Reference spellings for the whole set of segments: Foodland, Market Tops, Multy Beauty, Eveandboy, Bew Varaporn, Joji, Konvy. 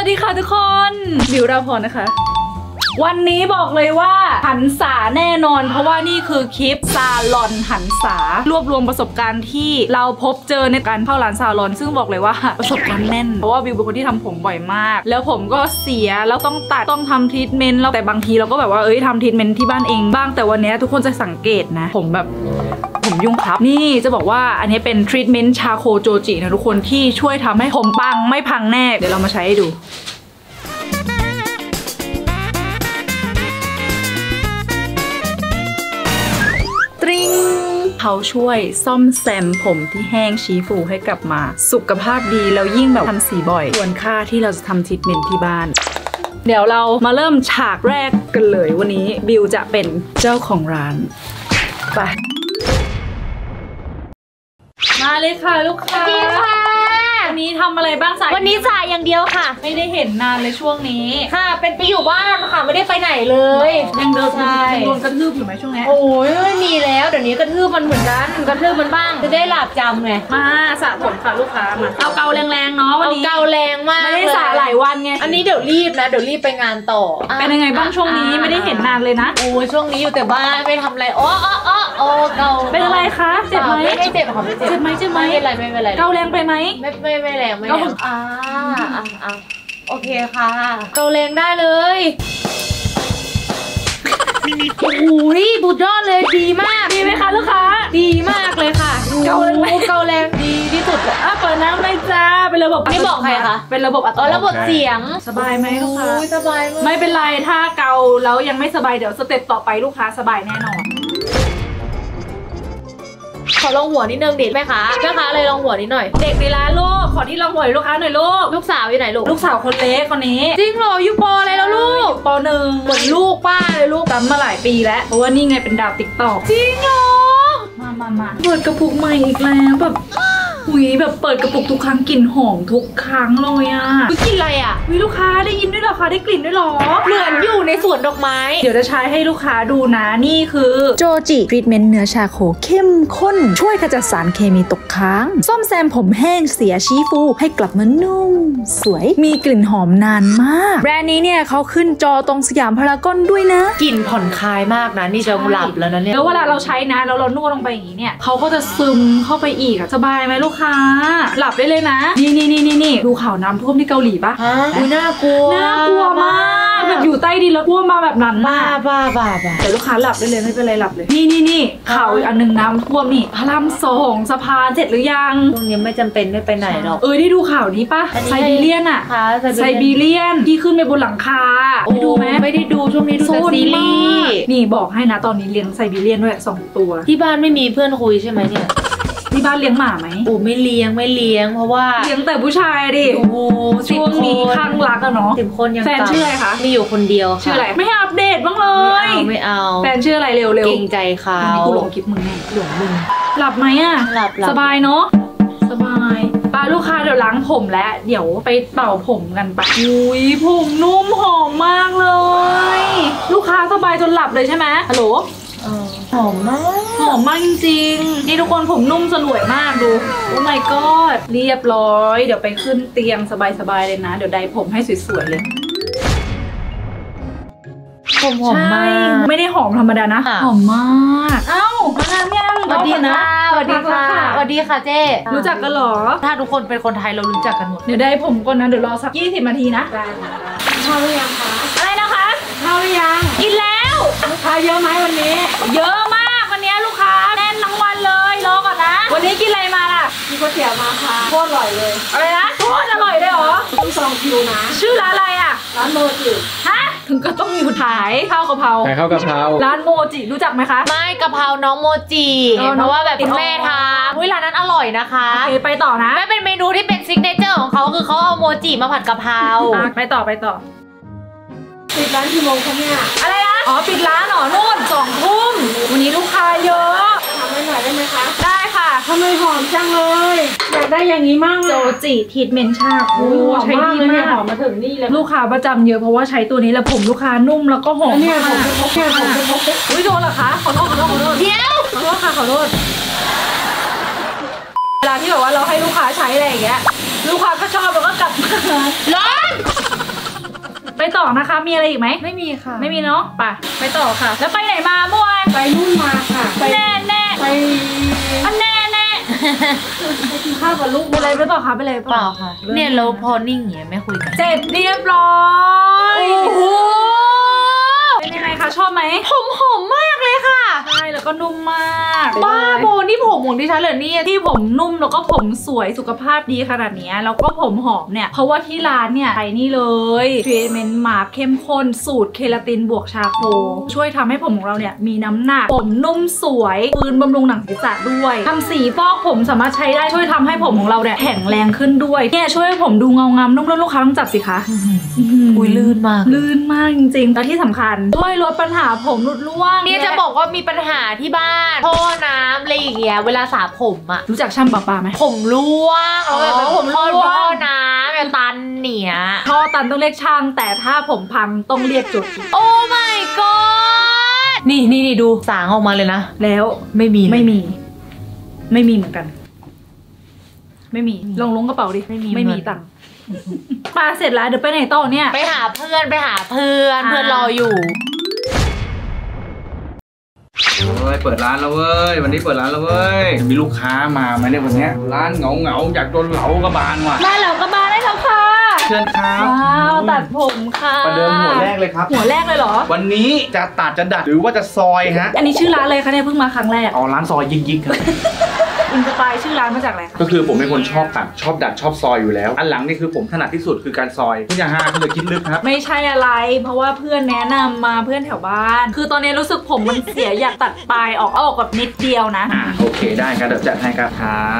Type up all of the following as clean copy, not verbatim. วัสดีค่ะทุกคนบิวราพรนะคะวันนี้บอกเลยว่าหันษาแน่นอนเพราะว่านี่คือคลิปซาลอนหันษารวบรวมประสบการณ์ที่เราพบเจอในการเข้าร้านซาลอนซึ่งบอกเลยว่าประสบการณ์แน่นเพราะว่าบิวเป็นคนที่ทำผมบ่อยมากแล้วผมก็เสียแล้วต้องตัดต้องทำทรีทเมนต์แล้วแต่บางทีเราก็แบบว่าทำทรีทเมนต์ที่บ้านเองบ้างแต่วันนี้ทุกคนจะสังเกตนะผมแบบผมยุ่งครับนี่จะบอกว่าอันนี้เป็นทรีทเมนต์ชาโคโจจินะทุกคนที่ช่วยทำให้ผมปังไม่พังแน่เดี๋ยวเรามาใช้ให้ดูเขาช่วยซ่อมแซมผมที่แห้งชี้ฟูให้กลับมาสุขภาพดีแล้วยิ่งแบบทำสีบ่อยควรค่าที่เราจะทำทรีทเมนต์ที่บ้านเดี๋ยวเรามาเริ่มฉากแรกกันเลยวันนี้บิวจะเป็นเจ้าของร้านไปมาเลยค่ะลูกค้าวันนี้ทำอะไรบ้างสายวันนี้สายอย่างเดียวค่ะไม่ได้เห็นนานเลยช่วงนี้ค่ะเป็นไปอยู่บ้านค่ะไม่ได้ไปไหนเลยยังเดินใช่โดนกระทืบอยู่ไหมช่วงนี้โอ้ยมีแล้วเดี๋ยวนี้กระทืบมันเหมือนกันกระทืบมันบ้างจะได้หลับจำไงมาสระผมค่ะลูกค้ามาเอาเกาแรงๆเนาะวันนี้เกาแรงมากไม่ได้สระหลายวันไงอันนี้เดี๋ยวรีบนะเดี๋ยวรีบไปงานต่อเป็นยังไงบ้างช่วงนี้ไม่ได้เห็นนานเลยนะโอ้ยช่วงนี้อยู่แต่บ้านไม่ทำอะไรโอ้เกาเป็นอะไรคะเจ็บไหมไม่เจ็บค่ะไม่เจ็บไม่เป็นไรไม่เป็นไรเกาแรงไปไหมไม่แรงไม่แรงโอเคค่ะเกาแรงได้เลยโอ้ยบุดยอดเลยดีมากดีไหมคะลูกค้าดีมากเลยค่ะเกาแรงเกาแรงดีที่สุดเลยเปิดน้ำได้จ้าเป็นระบบไม่บอกใครค่ะเป็นระบบอัตโนมัติระบบเสียงสบายไหมลูกค้าสบายไม่เป็นไรถ้าเกาแล้วยังไม่สบายเดี๋ยวสเต็ปต่อไปลูกค้าสบายแน่นอนขอลองหัวนิดนึงเด็กแม่ค้าแม่ค้าเลยลองหัวนิดหน่อยเด็กในร้านลูกขอที่ลองหัวลูกค้าหน่อยลูกลูกสาวอยู่ไหนลูกลูกสาวคนเล็กคนนี้จริงเหรออยู่ป.อะไรแล้วลูกป.หนึ่งเหมือนลูกป้าเลยลูกจำมาหลายปีแล้วเพราะว่านี่ไงเป็นดาวติ๊กต็อกจริงเหรอมาเปิดกระปุกใหม่อีกแล้วแบบอุ้ยแบบเปิดกระปุกทุกครั้งกลิ่นหอมทุกครั้งเลยอ่ะกลิ่นอะไรอ่ะวิลูกค้าได้ยินด้วยหรอคะได้กลิ่นด้วยหรอเหมือนอยู่ในสวนดอกไม้เดี๋ยวจะใช้ให้ลูกค้าดูนะนี่คือโจจิทรีทเมนต์เนื้อชาโคเข้มข้นช่วยขจัดสารเคมีตกค้างซ่อมแซมผมแห้งเสียชี้ฟูให้กลับมานุ่มสวยมีกลิ่นหอมนานมากแบรนด์นี้เนี่ยเขาขึ้นจอตรงสยามพารากอนด้วยนะกลิ่นผ่อนคลายมากนะนี่จะหลับแล้วนะเนี่ยแล้วเวลาเราใช้นะแล้วเรานวดลงไปอย่างนี้เนี่ยเขาก็จะซึมเข้าไปอีกสบายไหมลูกหลับได้เลยนะนี่ดูข่าวน้ำท่วมที่เกาหลีปะอุ้ยน่ากลัวมากแบบอยู่ใต้ดินแล้วท่วมมาแบบนั้นมากบ้าแต่ลูกค้าหลับได้เลยไม่เป็นไรหลับเลยนี่ข่าวอันนึงน้ำท่วมนี่พระรามสองสะพานเสร็จหรือยังตรงนี้ไม่จำเป็นไม่ไปไหนหรอกได้ดูข่าวนี้ปะไซบีเรียนอะไซบีเรียนที่ขึ้นไปบนหลังคาได้ดูไหมไม่ได้ดูช่วงนี้ดูแต่ซีรีส์นี่บอกให้นะตอนนี้เลี้ยงไซบีเรียนด้วย2 ตัวที่บ้านไม่มีเพื่อนคุยใช่ไหมเนี่ยที่บ้านเลี้ยงหมาไหมโอ้ไม่เลี้ยงเพราะว่าเลี้ยงแต่ผู้ชายดิโอ้ช่วงนี้ข้างรักอะเนาะ10 คนยังแฟนชื่ออะไรคะมีอยู่คนเดียวชื่ออะไรไม่อัปเดตบ้างเลยไม่เอาแฟนชื่ออะไรเร็วเกรงใจเขากูหลงคลิปมึงแน่หลงมึงหลับไหมอะหลับสบายเนาะสบายป้าลูกค้าเดี๋ยวล้างผมแล้วเดี๋ยวไปเป่าผมกันปะอุ้ยผมนุ่มหอมมากเลยลูกค้าสบายจนหลับเลยใช่ไหมฮัลโหลหอมมากจริงๆนี่ทุกคนผมนุ่มสลวยมากดูโอ้ my god เรียบร้อยเดี๋ยวไปขึ้นเตียงสบายๆเลยนะเดี๋ยวไดผมให้สวยๆเลยผมหอมมากไม่ได้หอมธรรมดานะหอมมากเอ้ามาทำยังสวัสดีนะสวัสดีค่ะเจ๊รู้จักกันหรอถ้าทุกคนเป็นคนไทยเรารู้จักกันหมดเดี๋ยวไดผมก่อนนะเดี๋ยวรอสัก20 นาทีนะได้ค่ะข้าวหรือยังคะอะไรนะคะข้าวหรือยังกินแล้วลูกค้าเยอะไหมวันนี้เยอะมากวันนี้กินอะไรมาล่ะมีก๋วยเตี๋ยวมาค่ะโคตรอร่อยเลยอะไรนะโคตรอร่อยเลยเหรอต้องจองคิวนะชื่อร้านอะไรอ่ะร้านโมจิฮะถึงก็ต้องมีขายข้าวกะเพราร้านโมจิรู้จักไหมคะไม่กะเพราน้องโมจิเพราะว่าแบบคุณแม่ทานร้านนั้นอร่อยนะคะไปต่อนะไม่เป็นเมนูที่เป็นซิกเนเจอร์ของเขาคือเขาเอาโมจิมาผัดกะเพราไปต่อปิดร้านกี่โมงคะเนี่ยอะไรนะอ๋อปิดร้านหรอนู่น20 ทุ่มวันนี้ลูกค้าเยอะทำให้หน่อยได้ไหมคะได้ค่ะทำไมหอมจังเลยอยากได้อย่างนี้มากเลยโจจิทรีทเมนต์ชาโคใช้ดีมากหอมมาถึงนี่เลยลูกค้าประจำเยอะเพราะว่าใช้ตัวนี้แล้วผมลูกค้านุ่มแล้วก็หอมเนี่ยผมอุ้ยโดนเหรอคะขอโทษเดี๋ยวขอโทษค่ะขอโทษเวลาที่แบบว่าเราให้ลูกค้าใช้อะไรอย่างเงี้ยลูกค้าก็ชอบแล้วก็กลับมาร้อน ต่อนะคะมีอะไรอีกไหมไม่มีค่ะไม่มีเนาะป่ะไปต่อค่ะแล้วไปไหนมาเมื่อวานไปนู่นมาค่ะแน่แน่ไปแน่แน่ไปกินข้าวกับลูกอะไรไปต่อค่ะไปเลยเปล่าค่ะเนี่ยเราพอนิ่งเงี้ยไม่คุยกันเสร็จเรียบร้อยโอ้โหเป็นยังไงคะชอบไหมผมหอมมากเลยค่ะใช่แล้วก็นุ่มมากบ้าโบนี่ผมของดิฉันเหรอเนี่ยที่ผมนุ่มแล้วก็ผมสวยสุขภาพดีขนาดนี้แล้วก็ผมหอมเนี่ยเพราะว่าที่ร้านเนี่ยใช้นี่เลยทรีทเมนต์มาร์คเข้มข้นสูตรเคลาตินบวกชาโคช่วยทำให้ผมของเราเนี่ยมีน้ำหนักผมนุ่มสวยฟื้นบำรุงหนังศีรษะด้วยทำสีฟอกผมสามารถใช้ได้ช่วยทำให้ผมของเราเนี่ยแข็งแรงขึ้นด้วยเนี่ยช่วยผมดูเงางามนุ่มๆลูกค้าต้องจับสิคะอุ้ยลื่นมากลื่นมากจริงๆและที่สำคัญด้วยลดปัญหาผมหลุดร่วงเนี่ยจะบอกว่ามีปัญหาที่บ้านท่อน้ำอะไรอย่างเงี้ยเวลาสระผมอะรู้จักช่างประปาไหมผมร่วงเออผมร่วงท่อน้ำแบบตันเหนียท่อตันต้องเรียกช่างแต่ถ้าผมพังต้องเรียกจุดโอ้ my god นี่ดูสางออกมาเลยนะแล้วไม่มีเหมือนกันไม่มีลงกระเป๋าดิไม่มีตังค์ปลาเสร็จแล้วเดี๋ยวไปไหนต่อเนี่ยไปหาเพื่อนเพื่อนรออยู่เฮ้ยเปิดร้านแล้วเว้ยวันนี้เปิดร้านแล้วเว้ยมีลูกค้ามาไหมเนี่ยวันนี้ร้านเหงาอยากโดนเหลากระบาลว่ะร้านเหลากระบาลได้แล้วค่ะเชิญครับว้าวตัดผมค่ะประเดิมหัวแรกเลยครับหัวแรกเลยเหรอวันนี้จะตัดจะดัดหรือว่าจะซอยฮะอันนี้ชื่อร้านเลยคะเนี่ยเพิ่งมาครั้งแรกอ๋อร้านซอยยิกๆครับอินสปายชื่อร้านมาจากอะไรคะก็คือผมเป็นคนชอบตัดชอบดัดชอบซอยอยู่แล้วอันหลังนี่คือผมถนัดที่สุดคือการซอยทุกอย่างห้าก็เลยคิดลึกครับไม่ใช่อะไรเพราะว่าเพื่อนแนะนำมาเพื่อนแถวบ้านคือตอนนี้รู้สึกผมมันเสียอยากตัดปลายออกเอาออกแบบนิดเดียวนะโอเคได้ครับเดี๋ยวจัดให้ครั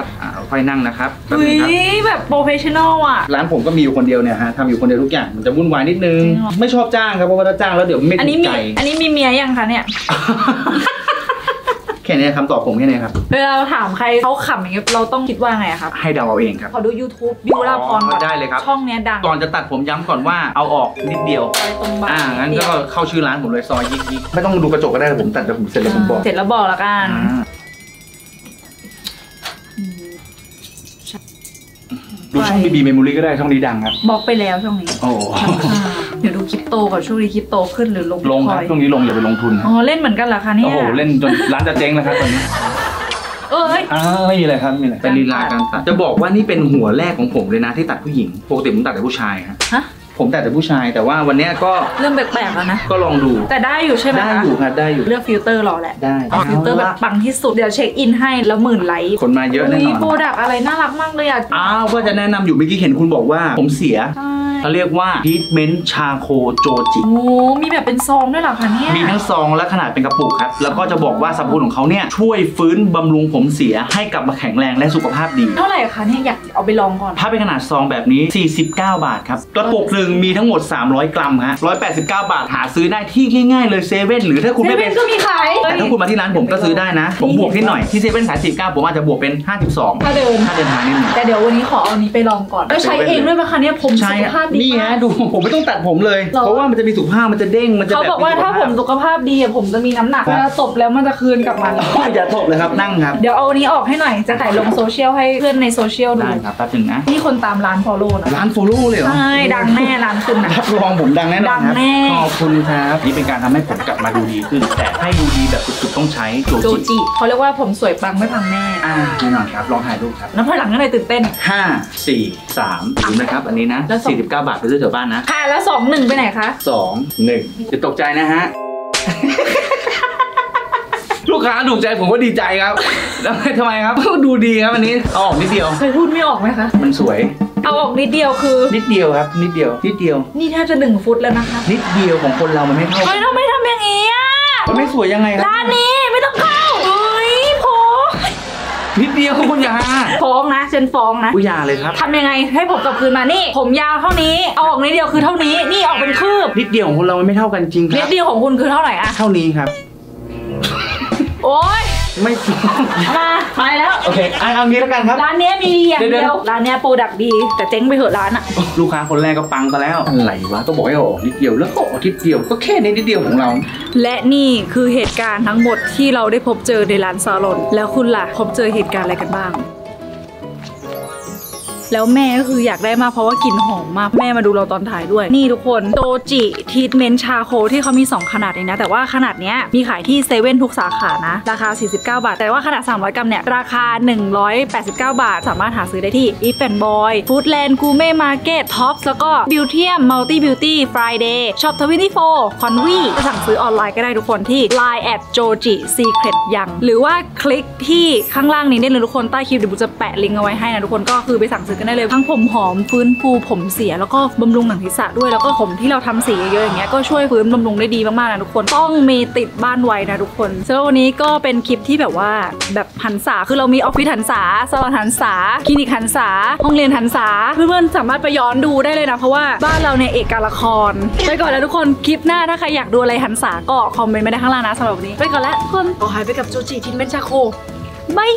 บค่อยนั่งนะครับแบบโปรเฟชชั่นอลอ่ะร้านผมก็มีอยู่คนเดียวเนี่ยฮะทำอยู่คนเดียวทุกอย่างมันจะวุ่นวายนิดนึงไม่ชอบจ้างครับเพราะว่าถ้าจ้างแล้วเดี๋ยวไม่ติดใจอันนี้มีเมียยังคะเนี่ยแค่นี้คำตอบผมแค่นี้ครับเวลาถามใครเขาขำอย่างเงี้ยเราต้องคิดว่าไงครับให้เดาเอาเองครับขอดู YouTube บิวลาพรก่อนได้เลยครับช่องเนี้ยดังก่อนจะตัดผมย้ำก่อนว่าเอาออกนิดเดียวตรงบ่างั้นก็เข้าชื่อร้านผมเลยซอยยิกๆไม่ต้องดูกระจกก็ได้ผมตัดแล้วผมเสร็จแล้วผมบอกเสร็จแล้วบอกละกันดูช่องบีบีเมมโมรี่ก็ได้ช่องนี้ดังครับบอกไปแล้วช่องนี้โอ้เดี๋ยวดูคริปโตก่อนช่วงนี้คริปโตขึ้นหรือลงลงครับช่วงนี้ลงอย่าไปลงทุนอ๋อเล่นเหมือนกันเหรอคะเนี่ยโอ้โหเล่นจนร้านจะเจ๊งแล้วครับตอนนี้ไม่มีอะไรครับมีอะไรเป็นลีลาการตัดจะบอกว่านี่เป็นหัวแรกของผมเลยนะที่ตัดผู้หญิงปกติผมตัดแต่ผู้ชายครับผมตัดแต่ผู้ชายแต่ว่าวันนี้ก็เริ่มแปลกๆแล้วนะก็ลองดูแต่ได้อยู่ใช่ไหมได้อยู่ครับได้อยู่เลือกฟิลเตอร์รอแหละได้ฟิลเตอร์แบบปังที่สุดเดี๋ยวเช็คอินให้แล้ว10,000 ไลค์คนมาเยอะแน่นอนมีโปรดักต์อะไรน่ารักมากเลยอ่ะก็จะแนะนำอยู่เมื่อกี้เห็นคุณบอกว่าผมเสียเขาเรียกว่าทรีทเมนต์ชาโคโจจิโอ้มีแบบเป็นซองด้วยเหรอคะเนี่ยมีทั้งซองและขนาดเป็นกระปุกครับแล้วก็จะบอกว่าสรรพคุณของเขาเนี่ยช่วยฟื้นบำรุงผมเสียให้กลับมาแข็งแรงและสุขภาพดีเท่าไหร่คะเนี่ยอยากเอาไปลองก่อนถ้าเป็นขนาดซองแบบนี้49 บาทครับกระปุกหนึ่งมีทั้งหมด300 กรัมฮะ189 บาทหาซื้อได้ที่ง่ายๆเลยเซเว่นหรือถ้าคุณไม่เป็นก็มีขายแต่ถ้าคุณมาที่ร้านผมก็ซื้อได้นะผมบวกนิดหน่อยที่เซเว่นขาย49ผมอาจจะบวกเป็น52ถ้าเดินหานิดหนึ่งแต่เดี๋ยววันนี้ขอเอานี้ไปลองก่อนแล้วใช้เองด้วยมั้ยคะเนี่ยผมสุขภาพนี่ฮะดูผมไม่ต้องตัดผมเลยเพราะว่ามันจะมีสุขภาพมันจะเด้งมันจะแบบเขาบอกว่าถ้าผมสุขภาพดีผมจะมีน้ำหนักเวลาตบแล้วมันจะคืนกลับมาอย่าตบเลยครับนั่งครับเดี๋ยวเอานี้ออกให้หน่อยจะถ่ายลงโซเชียลให้เพื่อนในโซเชียลดูได้ครับแป๊บนึงนะนี่คนตามร้านฟอลโล่นะร้านฟอลโล่เลยเหรอใช่ดังแน่ร้านคุณรับรองผมดังแน่นอนครับขอบคุณครับนี่เป็นการทำให้ผมกลับมาดูดีขึ้นแต่ให้ดูดีแบบสุดๆต้องใช้โจจิเขาเรียกว่าผมสวยปังไม่พังแน่แน่นอนครับลองถ่ายรูปครับแล้วพอหลังนั้นเลยตื่นเต้น5 4 3นะครับอันนี้นะ49 บาทไปซื้อแถวบ้านนะค่ะแล้ว21ไปไหนคะ21จะตกใจนะฮะ ลูกค้าถูกใจผมก็ดีใจครับแล้วทำไมครับดูดีครับอันนี้เอาออกนิดเดียวเคยพูดไม่ออกไหมคะมันสวยเอาออกนิดเดียวคือนิดเดียวครับนิดเดียวนี่แทบจะ1 ฟุตแล้วนะคะนิดเดียวของคนเรามันไม่เท่าเราไม่ทำอย่างนี้อ่ะมันไม่สวยยังไงครับร้านนี้ไม่ต้องเข้านิดเดียวคุณยาฟ้องนะเชนฟ้องนะคุณยาเลยครับทำยังไงให้ผมกลับคืนมานี่ผมยาวเท่านี้ออกนิดเดียวคือเท่านี้นี่ออกเป็นคืบนิดเดียวของคนเราไม่เท่ากันจริงครับนิดเดียวของคุณคือเท่าไหร่อะเท่านี้ครับโอ๊ยไม่มาไปแล้วโอเคเอางี้แล้วกันครับร้านนี้มีอย่างเดียวร้านนี้โปรดักต์ดีแต่เจ๊งไปเหอะร้านอะลูกค้าคนแรกก็ปังไปแล้วอะไรวะต้องบอกให้ออกนิดเดียวแล้วก็ออกนิดเดียวก็แค่นี้นิดเดียวของเราและนี่คือเหตุการณ์ทั้งหมดที่เราได้พบเจอในร้านซาลอนแล้วคุณล่ะพบเจอเหตุการณ์อะไรกันบ้าง แล้วแม่ก็คืออยากได้มากเพราะว่ากลิ่นหอมมากแม่มาดูเราตอนถ่ายด้วยนี่ทุกคนโตจิทีทเมนต์ชาโคที่เขามี2ขนาดเองนะแต่ว่าขนาดเนี้ยมีขายที่เซเว่นทุกสาขานะราคา49บาทแต่ว่าขนาด300กรัมเนี่ยราคา189บาทสามารถหาซื้อได้ที่ Eveandboy Foodland กูเม่ Market Tops แล้วก็ Beauty Multi Beauty Friday Shop 24 Conwy จะสั่งซื้อออนไลน์ก็ได้ทุกคนที่ Line @joji secret ยังหรือว่าคลิกที่ข้างล่างนี้ได้เลยทุกคนใต้คลิปเดี๋ยวบุ๊จะแปะลิงก์เอาไว้ให้นะทุกคนก็คือไปสั่งซื้อกันได้เลยทั้งผมหอมฟื้นฟูผมเสียแล้วก็บำรุงหนังศีรษะด้วยแล้วก็ผมที่เราทำสีเยอะอย่างเงี้ยก็ช่วยฟื้นบำรุงได้ดีมากๆนะทุกคนต้องมีติดบ้านไว้นะทุกคนสำหรับวันนี้ก็เป็นคลิปที่แบบหันษาคือเรามีออฟฟิศหันษาสถานหันษาคลินิกหันษาห้องเรียนหันษาเพื่อนๆสามารถไปย้อนดูได้เลยนะเพราะว่าบ้านเราเนี่ยเอกการละครไปก่อนแล้วทุกคนคลิปหน้าถ้าใครอยากดูอะไรหันษาก็คอมเมนต์มาได้ข้างล่างนะสำหรับวันนี้ไปก่อนแล้วทุกคนขอหายไปกับโจจิทินเมนชาโคบาย